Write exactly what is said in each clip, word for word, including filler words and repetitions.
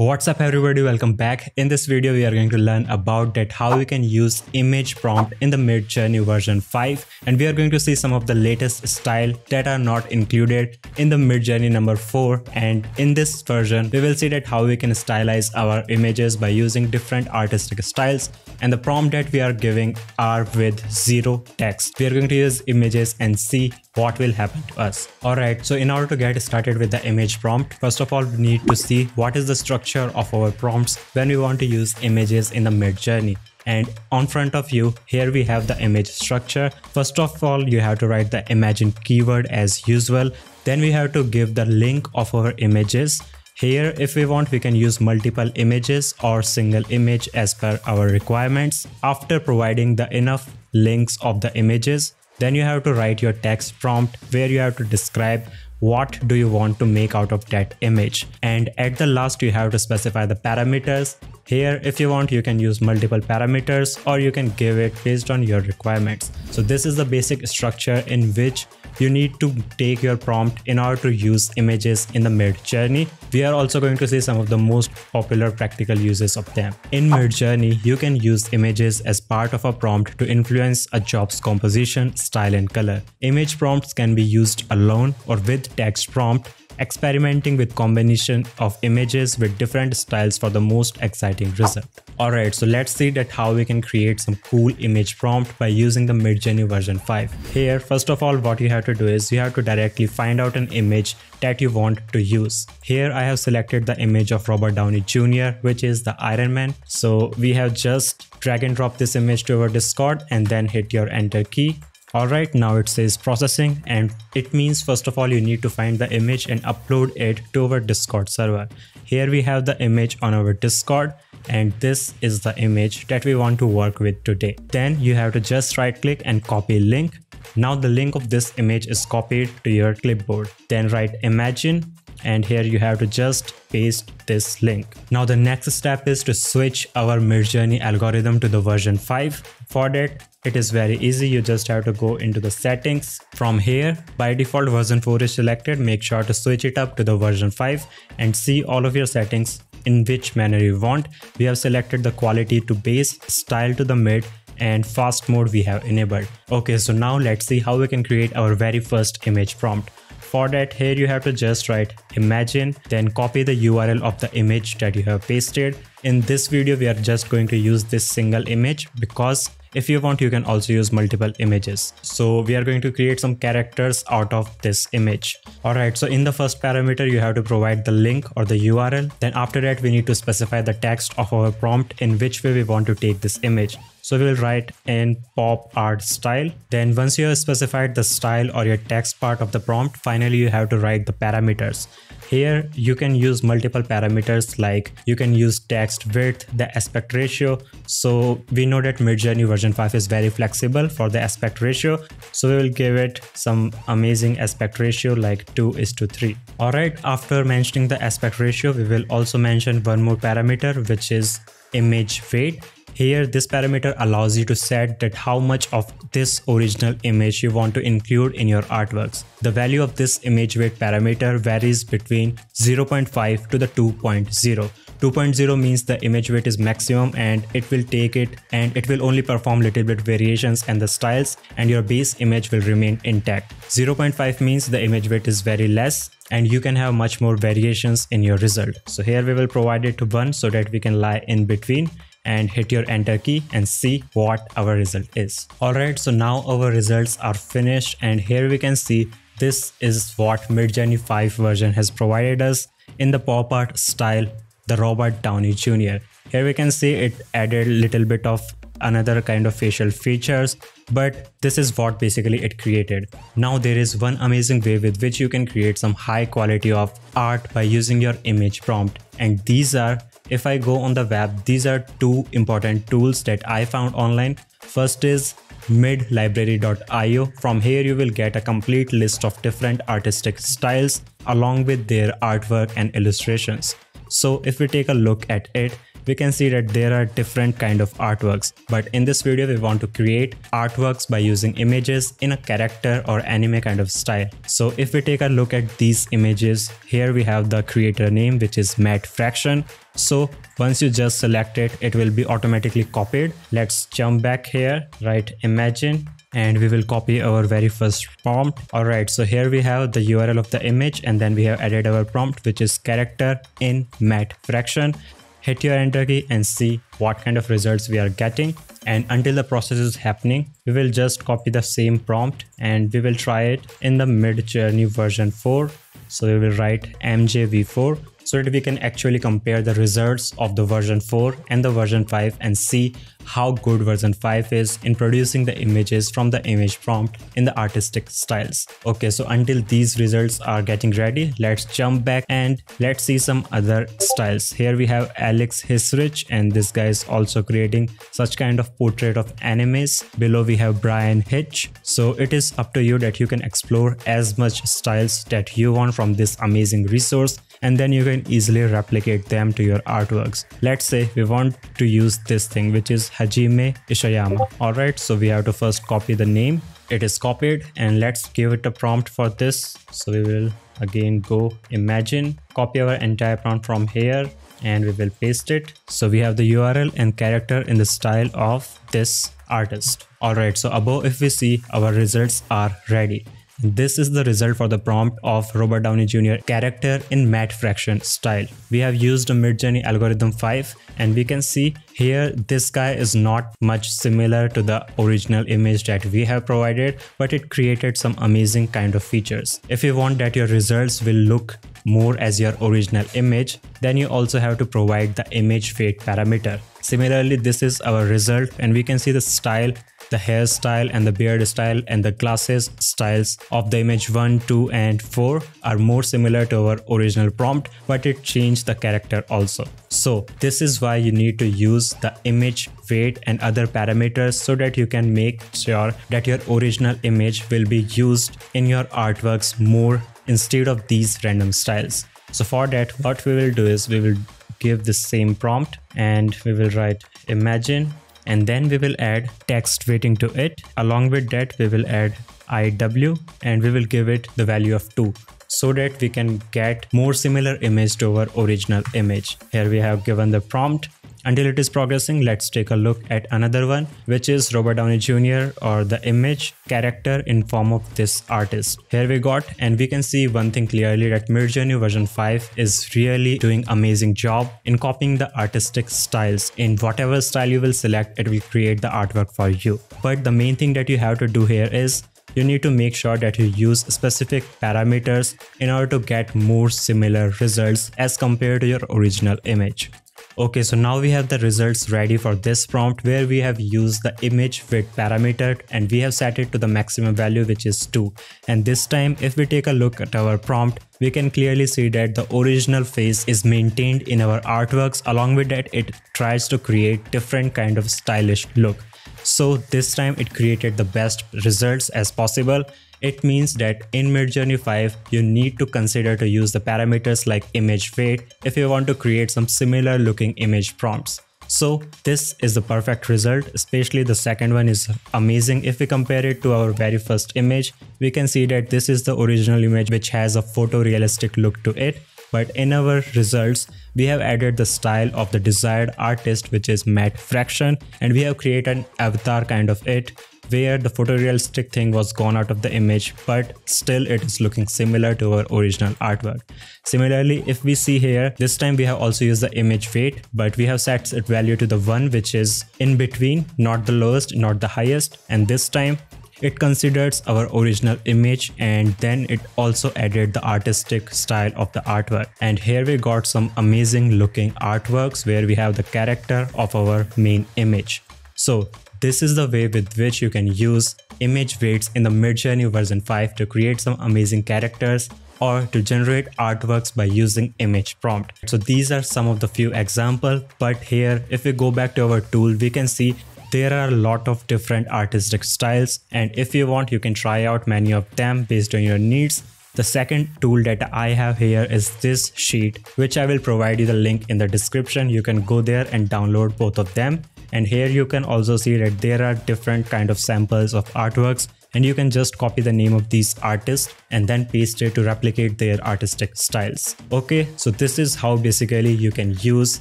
What's up everybody, welcome back. In this video we are going to learn about that how we can use image prompt in the Midjourney version five, and we are going to see some of the latest style that are not included in the Midjourney number four. And in this version we will see that how we can stylize our images by using different artistic styles, and the prompt that we are giving are with zero text. We are going to use images and see what will happen to us. Alright, so in order to get started with the image prompt, first of all we need to see what is the structure of our prompts when we want to use images in the Midjourney. And on front of you, here we have the image structure. First of all, you have to write the imagine keyword as usual. Then we have to give the link of our images. Here, if we want, we can use multiple images or single image as per our requirements. After providing the enough links of the images, then you have to write your text prompt where you have to describe what do you want to make out of that image. And at the last, you have to specify the parameters. Here, if you want, you can use multiple parameters or you can give it based on your requirements. So this is the basic structure in which you need to take your prompt in order to use images in the Midjourney. We are also going to see some of the most popular practical uses of them. In Midjourney, you can use images as part of a prompt to influence a job's composition, style and color. Image prompts can be used alone or with text prompt, experimenting with combination of images with different styles for the most exciting result. Alright, so let's see that how we can create some cool image prompt by using the Midjourney version five. Here, first of all, what you have to do is you have to directly find out an image that you want to use. Here I have selected the image of Robert Downey Junior, which is the Iron Man. So we have just drag and drop this image to our Discord and then hit your enter key. Alright, now it says processing, and it means first of all you need to find the image and upload it to our Discord server. Here we have the image on our Discord, and this is the image that we want to work with today. Then you have to just right click and copy link. Now the link of this image is copied to your clipboard. Then write imagine, and here you have to just paste this link. Now the next step is to switch our Midjourney algorithm to the version five. For that, it is very easy. You just have to go into the settings. From here, by default version four is selected. Make sure to switch it up to the version five and see all of your settings in which manner you want. We have selected the quality to base, style to the mid, and fast mode we have enabled. Okay, so now let's see how we can create our very first image prompt. For that, here you have to just write imagine, then copy the U R L of the image that you have pasted. In this video, we are just going to use this single image, because if you want, you can also use multiple images. So we are going to create some characters out of this image. Alright, so in the first parameter, you have to provide the link or the U R L. Then after that, we need to specify the text of our prompt in which way we want to take this image. So we'll write in pop art style. Then once you have specified the style or your text part of the prompt, finally you have to write the parameters. Here you can use multiple parameters, like you can use text width, the aspect ratio. So we know that Midjourney version five is very flexible for the aspect ratio. So we will give it some amazing aspect ratio like two is to three. Alright, after mentioning the aspect ratio, we will also mention one more parameter, which is image weight. Here, this parameter allows you to set that how much of this original image you want to include in your artworks. The value of this image weight parameter varies between zero point five to the two point zero. two point zero means the image weight is maximum and it will take it, and it will only perform little bit variations and the styles, and your base image will remain intact. zero point five means the image weight is very less and you can have much more variations in your result. So here we will provide it to one so that we can lie in between, and hit your enter key and see what our result is. Alright, so now our results are finished, and here we can see this is what Midjourney five version has provided us in the pop art style, the Robert Downey Junior Here we can see it added a little bit of another kind of facial features, but this is what basically it created. Now there is one amazing way with which you can create some high quality of art by using your image prompt, and these are, if I go on the web, these are two important tools that I found online. First is midlibrary dot i o. From here you will get a complete list of different artistic styles along with their artwork and illustrations. So if we take a look at it, we can see that there are different kind of artworks, but in this video we want to create artworks by using images in a character or anime kind of style. So if we take a look at these images, here we have the creator name, which is Matt Fraction. So once you just select it, it will be automatically copied. Let's jump back here, right? Imagine, and we will copy our very first prompt. Alright, so here we have the U R L of the image, and then we have added our prompt, which is character in Matt Fraction. Hit your enter key and see what kind of results we are getting. And until the process is happening, we will just copy the same prompt and we will try it in the Midjourney version four. So we will write M J V four so that we can actually compare the results of the version four and the version five and see how good version five is in producing the images from the image prompt in the artistic styles. Okay, so until these results are getting ready, let's jump back and let's see some other styles. Here we have Alex Hisrich, and this guy is also creating such kind of portrait of animes. Below we have Brian Hitch. So it is up to you that you can explore as much styles that you want from this amazing resource, and then you can easily replicate them to your artworks. Let's say we want to use this thing, which is Hajime Isayama. Alright, so we have to first copy the name. It is copied, and let's give it a prompt for this. So we will again go imagine, copy our entire prompt from here, and we will paste it. So we have the U R L and character in the style of this artist. Alright, so above if we see, our results are ready. This is the result for the prompt of Robert Downey Junior character in Matt Fraction style. We have used a Midjourney algorithm five, and we can see here this guy is not much similar to the original image that we have provided, but it created some amazing kind of features. If you want that your results will look more as your original image, then you also have to provide the image fade parameter. Similarly, this is our result, and we can see the style, the hairstyle and the beard style and the glasses styles of the image one, two and four are more similar to our original prompt, but it changed the character also. So this is why you need to use the image weight and other parameters so that you can make sure that your original image will be used in your artworks more instead of these random styles. So for that, what we will do is we will give the same prompt and we will write imagine, and then we will add text weighting to it. Along with that, we will add I W and we will give it the value of two so that we can get more similar image to our original image. Here we have given the prompt. Until it is progressing, let's take a look at another one, which is Robert Downey Junior or the image character in form of this artist. Here we got, and we can see one thing clearly that Midjourney version five is really doing amazing job in copying the artistic styles. In whatever style you will select, it will create the artwork for you. But the main thing that you have to do here is you need to make sure that you use specific parameters in order to get more similar results as compared to your original image. Okay, so now we have the results ready for this prompt where we have used the image width parameter and we have set it to the maximum value, which is two. And this time, if we take a look at our prompt, we can clearly see that the original face is maintained in our artworks. Along with that, it tries to create different kind of stylish look. So this time it created the best results as possible. It means that in Midjourney five, you need to consider to use the parameters like image weight if you want to create some similar looking image prompts. So this is the perfect result, especially the second one is amazing. If we compare it to our very first image, we can see that this is the original image which has a photorealistic look to it. But in our results, we have added the style of the desired artist, which is Matt Fraction, and we have created an avatar kind of it, where the photorealistic thing was gone out of the image, but still it is looking similar to our original artwork. Similarly, if we see here, this time we have also used the image weight, but we have set its value to the one which is in between, not the lowest, not the highest, and this time it considers our original image and then it also added the artistic style of the artwork. And here we got some amazing looking artworks where we have the character of our main image. So this is the way with which you can use image weights in the Midjourney version five to create some amazing characters or to generate artworks by using image prompt. So these are some of the few examples, but here if we go back to our tool, we can see there are a lot of different artistic styles, and if you want, you can try out many of them based on your needs. The second tool that I have here is this sheet, which I will provide you the link in the description. You can go there and download both of them. And here you can also see that there are different kind of samples of artworks, and you can just copy the name of these artists and then paste it to replicate their artistic styles. Okay, so this is how basically you can use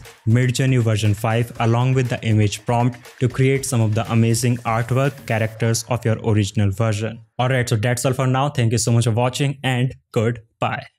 Midjourney version five along with the image prompt to create some of the amazing artwork characters of your original version. Alright, so that's all for now. Thank you so much for watching and goodbye.